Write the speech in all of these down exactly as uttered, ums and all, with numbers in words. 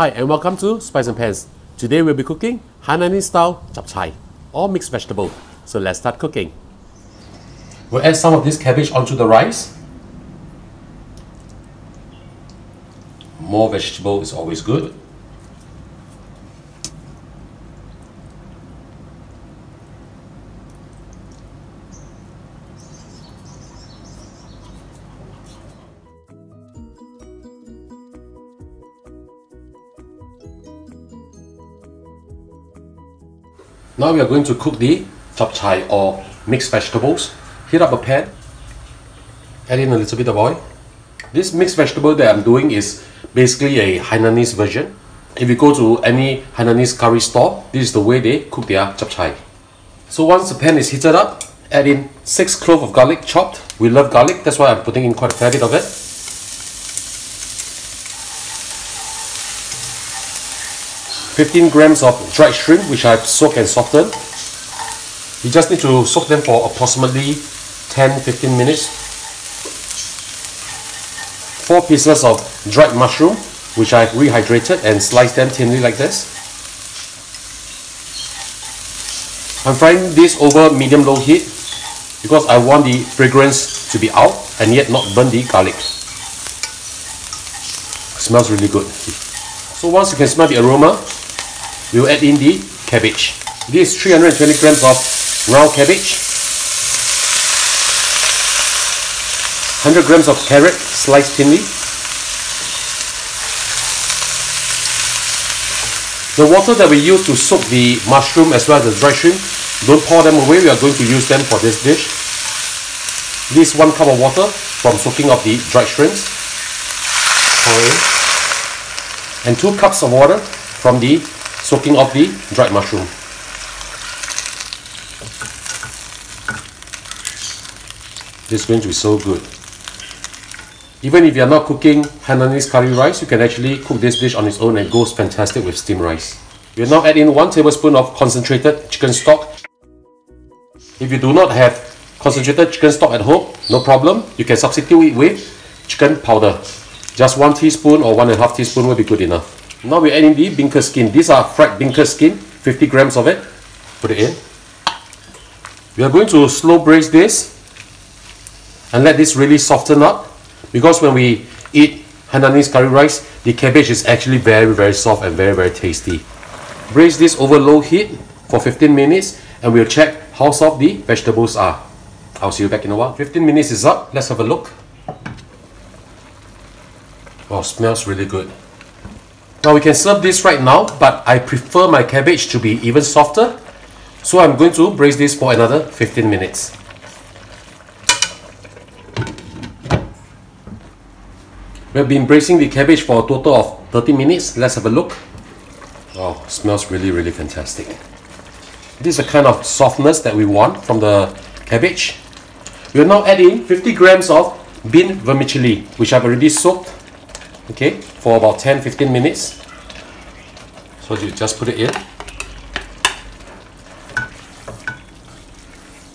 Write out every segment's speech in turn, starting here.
Hi and welcome to Spice N' Pans. Today we'll be cooking Hainanese style chap chye or mixed vegetable. So let's start cooking. We'll add some of this cabbage onto the rice. More vegetable is always good. Now we are going to cook the chap chye or mixed vegetables. Heat up a pan, add in a little bit of oil. This mixed vegetable that I'm doing is basically a Hainanese version. If you go to any Hainanese curry store, this is the way they cook their chap chye. So once the pan is heated up, add in six cloves of garlic chopped. We love garlic, that's why I'm putting in quite a fair bit of it. fifteen grams of dried shrimp, which I've soaked and softened. You just need to soak them for approximately ten to fifteen minutes. Four pieces of dried mushroom, which I've rehydrated and sliced them thinly like this. I'm frying this over medium-low heat because I want the fragrance to be out and yet not burn the garlic. It smells really good. So once you can smell the aroma, we'll add in the cabbage. This is three hundred twenty grams of round cabbage, one hundred grams of carrot sliced thinly. The water that we use to soak the mushroom as well as the dry shrimp, don't pour them away, we are going to use them for this dish. This is one cup of water from soaking of the dried shrimps. And two cups of water from the soaking of the dried mushroom. This is going to be so good. Even if you are not cooking Hainanese curry rice, you can actually cook this dish on its own and it goes fantastic with steamed rice. We'll now add in one tablespoon of concentrated chicken stock. If you do not have concentrated chicken stock at home, no problem. You can substitute it with chicken powder. Just one teaspoon or one and a half teaspoon will be good enough. Now we're adding the beancurd skin. These are fried beancurd skin, fifty grams of it. Put it in. We are going to slow braise this and let this really soften up, because when we eat Hainanese curry rice, the cabbage is actually very very soft and very very tasty. Braise this over low heat for fifteen minutes and we'll check how soft the vegetables are. I'll see you back in a while. fifteen minutes is up. Let's have a look. Wow, smells really good. Now we can serve this right now, but I prefer my cabbage to be even softer, so I'm going to braise this for another fifteen minutes. We've been braising the cabbage for a total of thirty minutes. Let's have a look. Oh, smells really really fantastic. This is the kind of softness that we want from the cabbage. We'll now add in fifty grams of bean vermicelli, which I've already soaked, okay, for about ten to fifteen minutes. So you just put it in.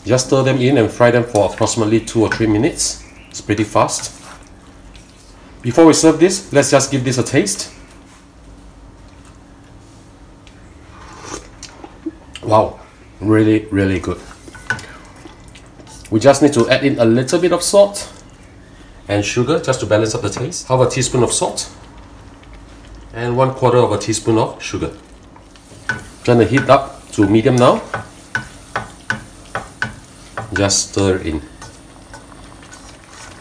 Just stir them in and fry them for approximately two or three minutes. It's pretty fast. Before we serve this, let's just give this a taste. Wow, really, really good. We just need to add in a little bit of salt and sugar just to balance up the taste. Half a teaspoon of salt and one quarter of a teaspoon of sugar. Turn the heat up to medium now. Just stir in.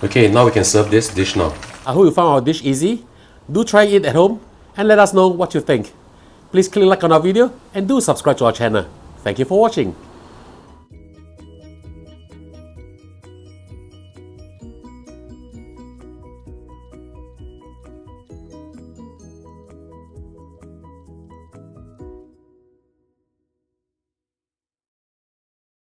Okay, now we can serve this dish now. I hope you found our dish easy. Do try it at home and let us know what you think. Please click like on our video and do subscribe to our channel. Thank you for watching.